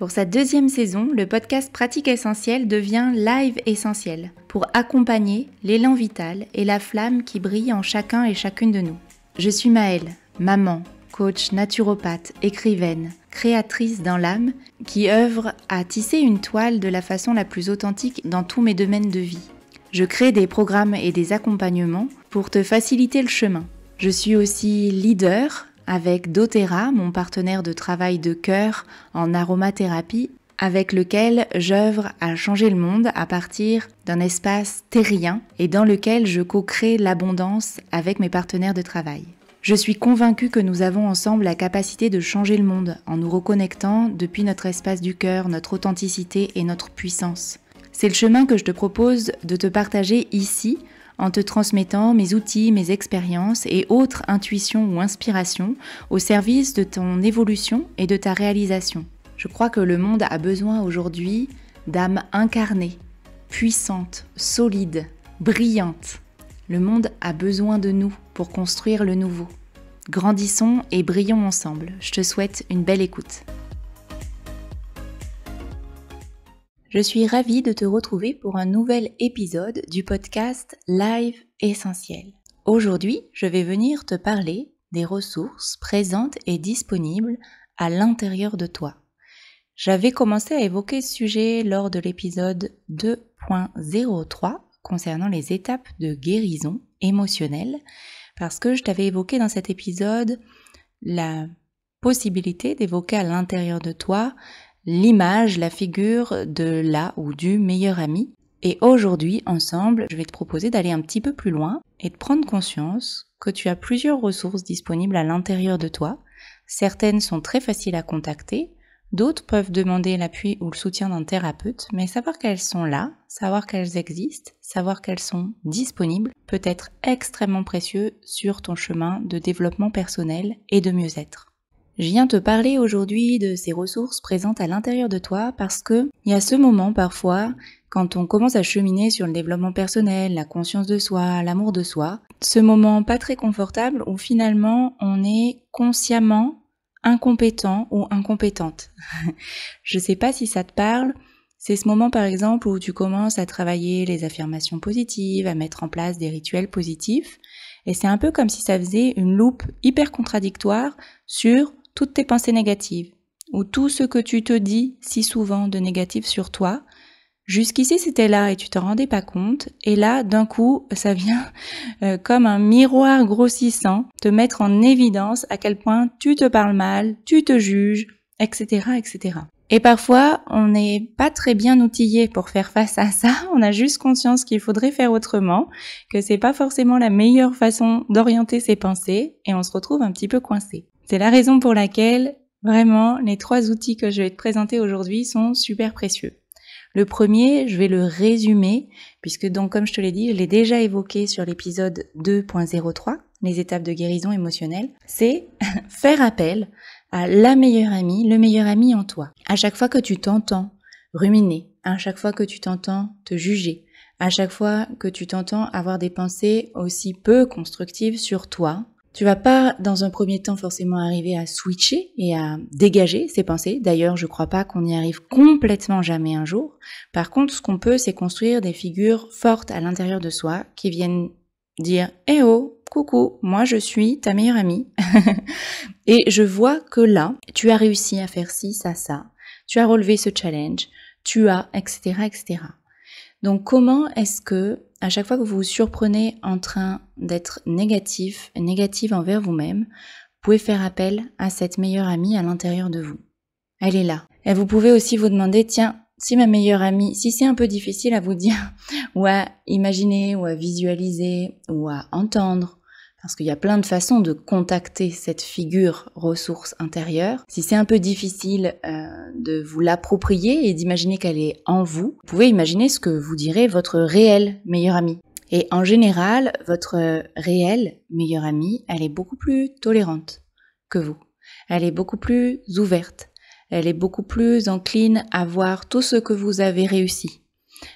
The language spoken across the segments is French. Pour sa deuxième saison, le podcast Pratiques Essentielles devient Live Essentielles pour accompagner l'élan vital et la flamme qui brille en chacun et chacune de nous. Je suis Maëlle, maman, coach, naturopathe, écrivaine, créatrice dans l'âme, qui œuvre à tisser une toile de la façon la plus authentique dans tous mes domaines de vie. Je crée des programmes et des accompagnements pour te faciliter le chemin. Je suis aussi leader avec doTERRA, mon partenaire de travail de cœur en aromathérapie, avec lequel j'œuvre à changer le monde à partir d'un espace terrien et dans lequel je co-crée l'abondance avec mes partenaires de travail. Je suis convaincue que nous avons ensemble la capacité de changer le monde en nous reconnectant depuis notre espace du cœur, notre authenticité et notre puissance. C'est le chemin que je te propose de te partager ici en te transmettant mes outils, mes expériences et autres intuitions ou inspirations au service de ton évolution et de ta réalisation. Je crois que le monde a besoin aujourd'hui d'âmes incarnées, puissantes, solides, brillantes. Le monde a besoin de nous pour construire le nouveau. Grandissons et brillons ensemble. Je te souhaite une belle écoute. Je suis ravie de te retrouver pour un nouvel épisode du podcast Live Essentielles. Aujourd'hui, je vais venir te parler des ressources présentes et disponibles à l'intérieur de toi. J'avais commencé à évoquer ce sujet lors de l'épisode 2.03. concernant les étapes de guérison émotionnelle, parce que je t'avais évoqué dans cet épisode la possibilité d'évoquer à l'intérieur de toi l'image, la figure de la ou du meilleur ami. Et aujourd'hui, ensemble, je vais te proposer d'aller un petit peu plus loin et de prendre conscience que tu as plusieurs ressources disponibles à l'intérieur de toi. Certaines sont très faciles à contacter, d'autres peuvent demander l'appui ou le soutien d'un thérapeute, mais savoir qu'elles sont là, savoir qu'elles existent, savoir qu'elles sont disponibles peut être extrêmement précieux sur ton chemin de développement personnel et de mieux-être. Je viens te parler aujourd'hui de ces ressources présentes à l'intérieur de toi parce que il y a ce moment parfois quand on commence à cheminer sur le développement personnel, la conscience de soi, l'amour de soi, ce moment pas très confortable où finalement on est consciemment incompétent ou incompétente. Je sais pas si ça te parle, c'est ce moment par exemple où tu commences à travailler les affirmations positives, à mettre en place des rituels positifs, et c'est un peu comme si ça faisait une loupe hyper contradictoire sur toutes tes pensées négatives, ou tout ce que tu te dis si souvent de négatif sur toi. Jusqu'ici c'était là et tu t'en rendais pas compte, et là d'un coup ça vient comme un miroir grossissant te mettre en évidence à quel point tu te parles mal, tu te juges, etc. etc. Et parfois on n'est pas très bien outillé pour faire face à ça, on a juste conscience qu'il faudrait faire autrement, que c'est pas forcément la meilleure façon d'orienter ses pensées et on se retrouve un petit peu coincé. C'est la raison pour laquelle vraiment les trois outils que je vais te présenter aujourd'hui sont super précieux. Le premier, je vais le résumer, puisque donc comme je te l'ai dit, je l'ai déjà évoqué sur l'épisode 2.03, les étapes de guérison émotionnelle, c'est faire appel à la meilleure amie, le meilleur ami en toi. À chaque fois que tu t'entends ruminer, à chaque fois que tu t'entends te juger, à chaque fois que tu t'entends avoir des pensées aussi peu constructives sur toi, tu vas pas dans un premier temps forcément arriver à switcher et à dégager ces pensées. D'ailleurs, je crois pas qu'on y arrive complètement jamais un jour. Par contre, ce qu'on peut, c'est construire des figures fortes à l'intérieur de soi qui viennent dire « Eh oh, coucou, moi je suis ta meilleure amie » et je vois que là, tu as réussi à faire ci, ça, ça, tu as relevé ce challenge, tu as, etc., etc. Donc comment est-ce que, à chaque fois que vous vous surprenez en train d'être négatif, négative envers vous-même, vous pouvez faire appel à cette meilleure amie à l'intérieur de vous. Elle est là. Et vous pouvez aussi vous demander, tiens, si ma meilleure amie, si c'est un peu difficile à vous dire, ou à imaginer, ou à visualiser, ou à entendre, parce qu'il y a plein de façons de contacter cette figure ressource intérieure. Si c'est un peu difficile de vous l'approprier et d'imaginer qu'elle est en vous, vous pouvez imaginer ce que vous direz votre réel meilleur ami. Et en général, votre réel meilleur ami, elle est beaucoup plus tolérante que vous. Elle est beaucoup plus ouverte. Elle est beaucoup plus encline à voir tout ce que vous avez réussi.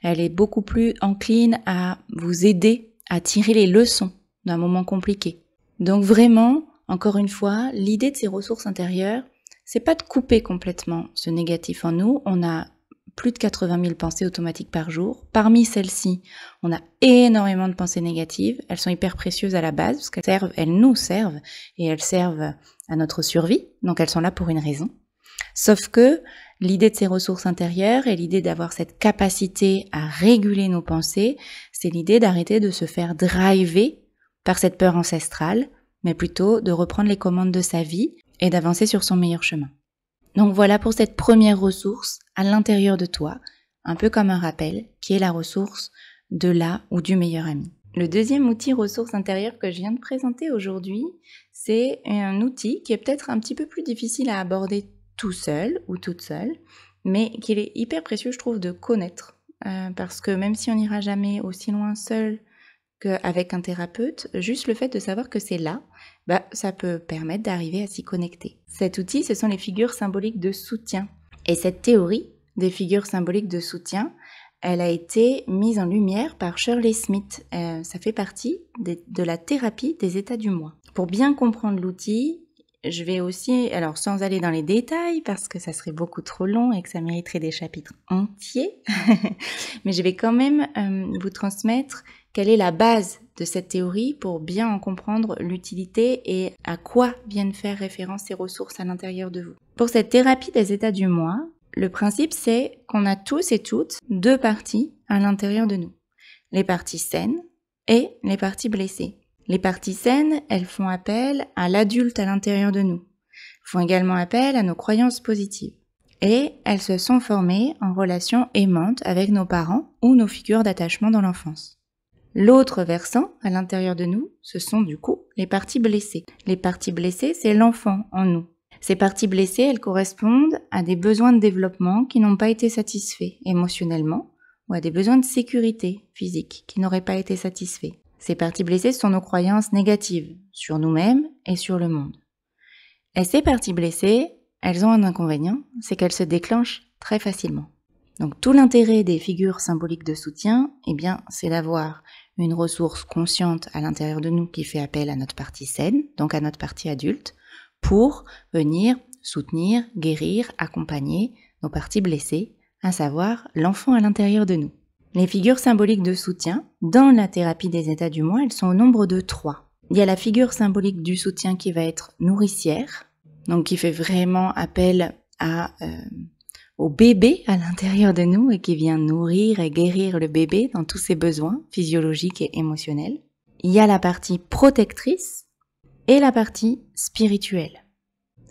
Elle est beaucoup plus encline à vous aider à tirer les leçons d'un moment compliqué. Donc vraiment, encore une fois, l'idée de ces ressources intérieures, c'est pas de couper complètement ce négatif en nous. On a plus de 80 000 pensées automatiques par jour. Parmi celles-ci, on a énormément de pensées négatives. Elles sont hyper précieuses à la base parce qu'elles servent, elles nous servent et elles servent à notre survie. Donc elles sont là pour une raison. Sauf que l'idée de ces ressources intérieures et l'idée d'avoir cette capacité à réguler nos pensées, c'est l'idée d'arrêter de se faire driver par cette peur ancestrale, mais plutôt de reprendre les commandes de sa vie et d'avancer sur son meilleur chemin. Donc voilà pour cette première ressource à l'intérieur de toi, un peu comme un rappel, qui est la ressource de la ou du meilleur ami. Le deuxième outil ressource intérieure que je viens de présenter aujourd'hui, c'est un outil qui est peut-être un petit peu plus difficile à aborder tout seul ou toute seule, mais qu'il est hyper précieux, je trouve, de connaître. Parce que même si on n'ira jamais aussi loin seul qu'avec un thérapeute, juste le fait de savoir que c'est là, bah, ça peut permettre d'arriver à s'y connecter. Cet outil, ce sont les figures symboliques de soutien. Et cette théorie des figures symboliques de soutien, elle a été mise en lumière par Shirley Smith. Ça fait partie de la thérapie des états du moi. Pour bien comprendre l'outil, je vais aussi, alors sans aller dans les détails parce que ça serait beaucoup trop long et que ça mériterait des chapitres entiers, mais je vais quand même vous transmettre quelle est la base de cette théorie pour bien en comprendre l'utilité et à quoi viennent faire référence ces ressources à l'intérieur de vous. Pour cette thérapie des états du moi, le principe c'est qu'on a tous et toutes deux parties à l'intérieur de nous, les parties saines et les parties blessées. Les parties saines, elles font appel à l'adulte à l'intérieur de nous, font également appel à nos croyances positives. Et elles se sont formées en relation aimante avec nos parents ou nos figures d'attachement dans l'enfance. L'autre versant à l'intérieur de nous, ce sont du coup les parties blessées. Les parties blessées, c'est l'enfant en nous. Ces parties blessées, elles correspondent à des besoins de développement qui n'ont pas été satisfaits émotionnellement ou à des besoins de sécurité physique qui n'auraient pas été satisfaits. Ces parties blessées sont nos croyances négatives sur nous-mêmes et sur le monde. Et ces parties blessées, elles ont un inconvénient, c'est qu'elles se déclenchent très facilement. Donc tout l'intérêt des figures symboliques de soutien, eh bien, c'est d'avoir une ressource consciente à l'intérieur de nous qui fait appel à notre partie saine, donc à notre partie adulte, pour venir soutenir, guérir, accompagner nos parties blessées, à savoir l'enfant à l'intérieur de nous. Les figures symboliques de soutien, dans la thérapie des états du moi, elles sont au nombre de 3. Il y a la figure symbolique du soutien qui va être nourricière, donc qui fait vraiment appel au bébé à l'intérieur de nous et qui vient nourrir et guérir le bébé dans tous ses besoins physiologiques et émotionnels. Il y a la partie protectrice et la partie spirituelle.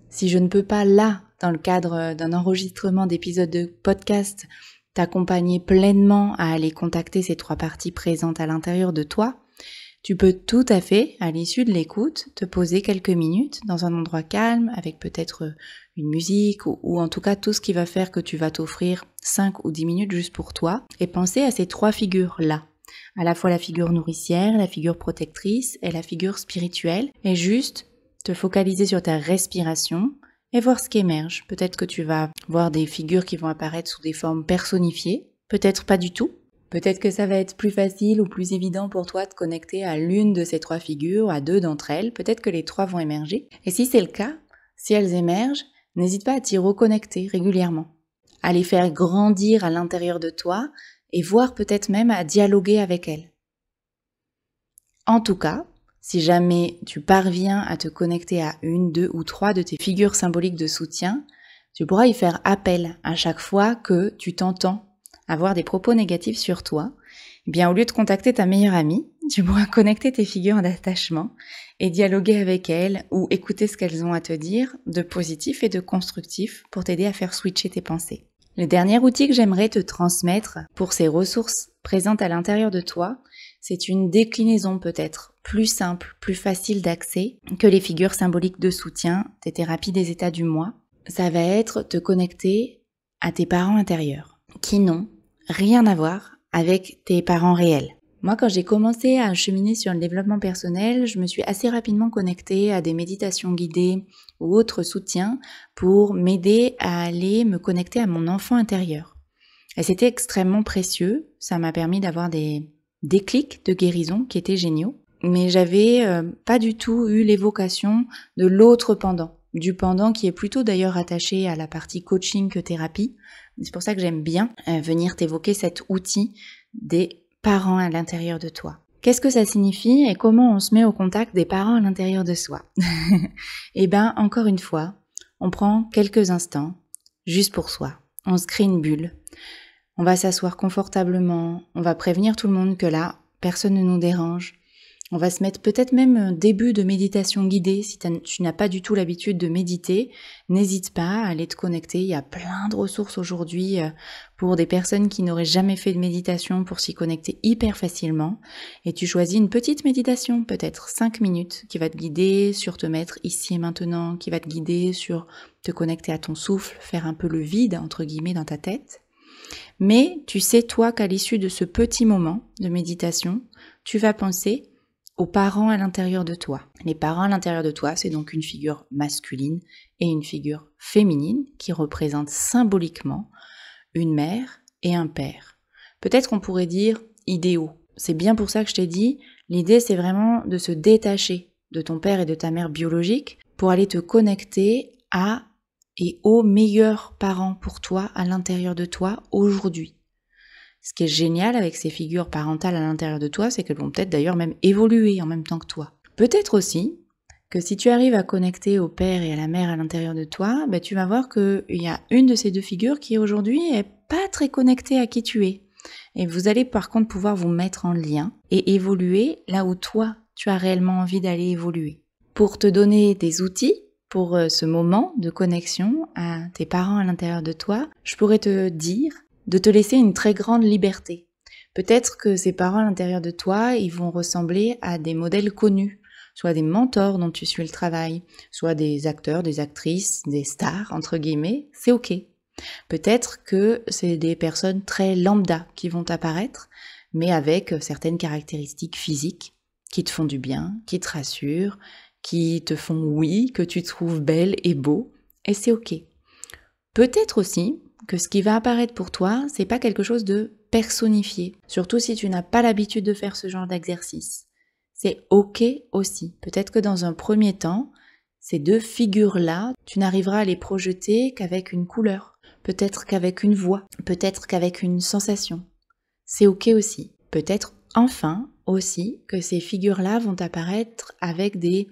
Si je ne peux pas là, dans le cadre d'un enregistrement d'épisodes de podcast, t'accompagner pleinement à aller contacter ces 3 parties présentes à l'intérieur de toi, tu peux tout à fait, à l'issue de l'écoute, te poser quelques minutes dans un endroit calme, avec peut-être une musique, ou en tout cas tout ce qui va faire que tu vas t'offrir 5 ou 10 minutes juste pour toi, et penser à ces 3 figures-là, à la fois la figure nourricière, la figure protectrice et la figure spirituelle, et juste te focaliser sur ta respiration, et voir ce qui émerge. Peut-être que tu vas voir des figures qui vont apparaître sous des formes personnifiées, peut-être pas du tout. Peut-être que ça va être plus facile ou plus évident pour toi de connecter à l'une de ces 3 figures, à 2 d'entre elles, peut-être que les 3 vont émerger. Et si c'est le cas, si elles émergent, n'hésite pas à t'y reconnecter régulièrement, à les faire grandir à l'intérieur de toi et voire peut-être même à dialoguer avec elles. En tout cas, si jamais tu parviens à te connecter à 1, 2 ou 3 de tes figures symboliques de soutien, tu pourras y faire appel à chaque fois que tu t'entends avoir des propos négatifs sur toi. Eh bien, au lieu de contacter ta meilleure amie, tu pourras connecter tes figures d'attachement et dialoguer avec elles ou écouter ce qu'elles ont à te dire de positif et de constructif pour t'aider à faire switcher tes pensées. Le dernier outil que j'aimerais te transmettre pour ces ressources présentes à l'intérieur de toi, c'est une déclinaison peut-être plus simple, plus facile d'accès que les figures symboliques de soutien, tes thérapies des états du moi. Ça va être te connecter à tes parents intérieurs, qui n'ont rien à voir avec tes parents réels. Moi, quand j'ai commencé à cheminer sur le développement personnel, je me suis assez rapidement connectée à des méditations guidées ou autres soutiens pour m'aider à aller me connecter à mon enfant intérieur. Et c'était extrêmement précieux, ça m'a permis d'avoir des déclics de guérison qui étaient géniaux. Mais j'avais pas du tout eu l'évocation de l'autre pendant, du pendant qui est plutôt d'ailleurs attaché à la partie coaching que thérapie. C'est pour ça que j'aime bien venir t'évoquer cet outil des parents à l'intérieur de toi. Qu'est-ce que ça signifie et comment on se met au contact des parents à l'intérieur de soi? Eh bien, encore une fois, on prend quelques instants juste pour soi. On se crée une bulle, on va s'asseoir confortablement, on va prévenir tout le monde que là, personne ne nous dérange. On va se mettre peut-être même un début de méditation guidée. Si tu n'as pas du tout l'habitude de méditer, n'hésite pas à aller te connecter. Il y a plein de ressources aujourd'hui pour des personnes qui n'auraient jamais fait de méditation pour s'y connecter hyper facilement. Et tu choisis une petite méditation, peut-être 5 minutes, qui va te guider sur te mettre ici et maintenant, qui va te guider sur te connecter à ton souffle, faire un peu le vide, entre guillemets, dans ta tête. Mais tu sais, toi, qu'à l'issue de ce petit moment de méditation, tu vas penser aux parents à l'intérieur de toi. Les parents à l'intérieur de toi, c'est donc une figure masculine et une figure féminine qui représentent symboliquement une mère et un père. Peut-être qu'on pourrait dire idéaux. C'est bien pour ça que je t'ai dit, l'idée c'est vraiment de se détacher de ton père et de ta mère biologique pour aller te connecter à et aux meilleurs parents pour toi à l'intérieur de toi aujourd'hui. Ce qui est génial avec ces figures parentales à l'intérieur de toi, c'est qu'elles vont peut-être d'ailleurs même évoluer en même temps que toi. Peut-être aussi que si tu arrives à connecter au père et à la mère à l'intérieur de toi, ben tu vas voir qu'il y a une de ces deux figures qui aujourd'hui n'est pas très connectée à qui tu es. Et vous allez par contre pouvoir vous mettre en lien et évoluer là où toi, tu as réellement envie d'aller évoluer. Pour te donner des outils, pour ce moment de connexion à tes parents à l'intérieur de toi, je pourrais te dire de te laisser une très grande liberté. Peut-être que ces parents à l'intérieur de toi, ils vont ressembler à des modèles connus, soit des mentors dont tu suis le travail, soit des acteurs, des actrices, des stars, entre guillemets, c'est ok. Peut-être que c'est des personnes très lambda qui vont apparaître, mais avec certaines caractéristiques physiques qui te font du bien, qui te rassurent, qui te font oui, que tu trouves belle et beau, et c'est ok. Peut-être aussi que ce qui va apparaître pour toi, c'est pas quelque chose de personnifié, surtout si tu n'as pas l'habitude de faire ce genre d'exercice. C'est ok aussi. Peut-être que dans un premier temps, ces deux figures-là, tu n'arriveras à les projeter qu'avec une couleur, peut-être qu'avec une voix, peut-être qu'avec une sensation. C'est ok aussi. Peut-être enfin aussi que ces figures-là vont apparaître avec des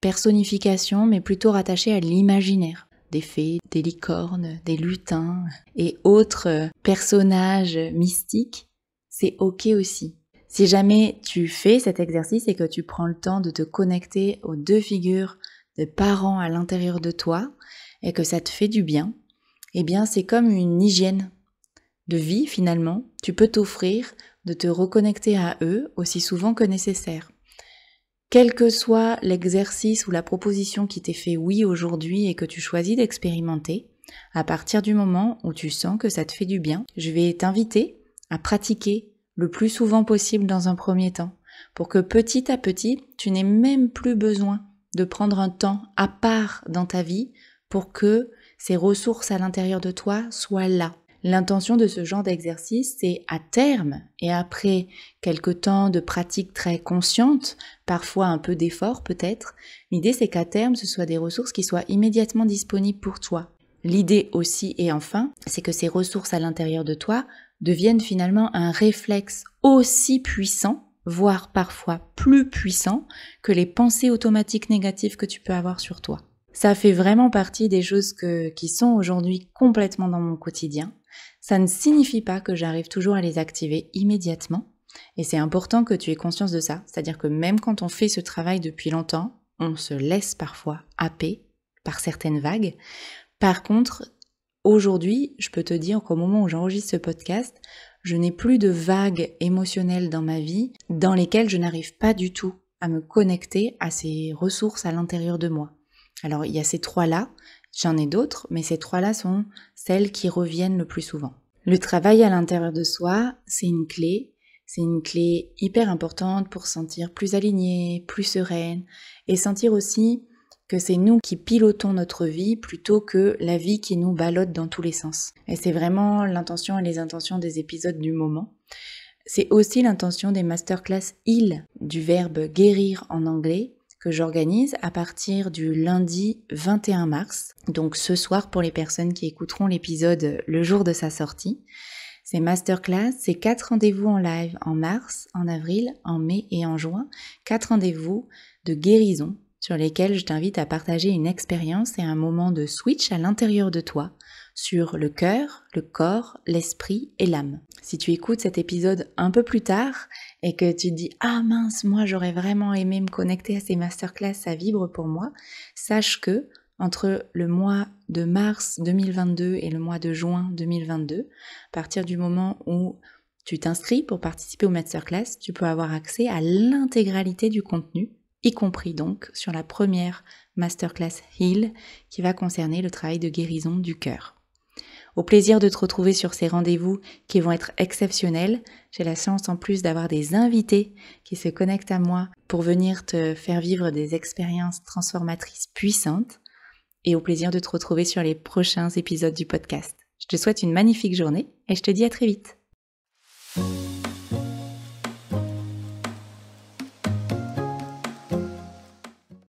personnifications, mais plutôt rattachées à l'imaginaire. Des fées, des licornes, des lutins et autres personnages mystiques, c'est ok aussi. Si jamais tu fais cet exercice et que tu prends le temps de te connecter aux deux figures de parents à l'intérieur de toi et que ça te fait du bien, eh bien c'est comme une hygiène de vie finalement. Tu peux t'offrir de te reconnecter à eux aussi souvent que nécessaire. Quel que soit l'exercice ou la proposition qui t'est fait oui aujourd'hui et que tu choisis d'expérimenter, à partir du moment où tu sens que ça te fait du bien, je vais t'inviter à pratiquer le plus souvent possible dans un premier temps, pour que petit à petit, tu n'aies même plus besoin de prendre un temps à part dans ta vie pour que ces ressources à l'intérieur de toi soient là. L'intention de ce genre d'exercice, c'est à terme et après quelques temps de pratique très consciente, parfois un peu d'effort peut-être, l'idée c'est qu'à terme ce soient des ressources qui soient immédiatement disponibles pour toi. L'idée aussi et enfin, c'est que ces ressources à l'intérieur de toi deviennent finalement un réflexe aussi puissant, voire parfois plus puissant que les pensées automatiques négatives que tu peux avoir sur toi. Ça fait vraiment partie des choses qui sont aujourd'hui complètement dans mon quotidien. Ça ne signifie pas que j'arrive toujours à les activer immédiatement, et c'est important que tu aies conscience de ça, c'est-à-dire que même quand on fait ce travail depuis longtemps, on se laisse parfois happer par certaines vagues. Par contre, aujourd'hui, je peux te dire qu'au moment où j'enregistre ce podcast, je n'ai plus de vagues émotionnelles dans ma vie dans lesquelles je n'arrive pas du tout à me connecter à ces ressources à l'intérieur de moi. Alors il y a ces trois-là, j'en ai d'autres, mais ces trois-là sont celles qui reviennent le plus souvent. Le travail à l'intérieur de soi, c'est une clé hyper importante pour se sentir plus alignée, plus sereine, et sentir aussi que c'est nous qui pilotons notre vie plutôt que la vie qui nous ballotte dans tous les sens. Et c'est vraiment l'intention et les intentions des épisodes du moment. C'est aussi l'intention des masterclass HEAL, du verbe guérir en anglais, que j'organise à partir du lundi 21 mars, donc ce soir pour les personnes qui écouteront l'épisode le jour de sa sortie. C'est Masterclass, c'est 4 rendez-vous en live en mars, en avril, en mai et en juin, 4 rendez-vous de guérison sur lesquels je t'invite à partager une expérience et un moment de switch à l'intérieur de toi sur le cœur, le corps, l'esprit et l'âme. Si tu écoutes cet épisode un peu plus tard et que tu te dis « Ah mince, moi j'aurais vraiment aimé me connecter à ces masterclass, ça vibre pour moi », sache que entre le mois de mars 2022 et le mois de juin 2022, à partir du moment où tu t'inscris pour participer aux masterclass, tu peux avoir accès à l'intégralité du contenu, y compris donc sur la première Masterclass HEAL qui va concerner le travail de guérison du cœur. Au plaisir de te retrouver sur ces rendez-vous qui vont être exceptionnels. J'ai la chance en plus d'avoir des invités qui se connectent à moi pour venir te faire vivre des expériences transformatrices puissantes et au plaisir de te retrouver sur les prochains épisodes du podcast. Je te souhaite une magnifique journée et je te dis à très vite.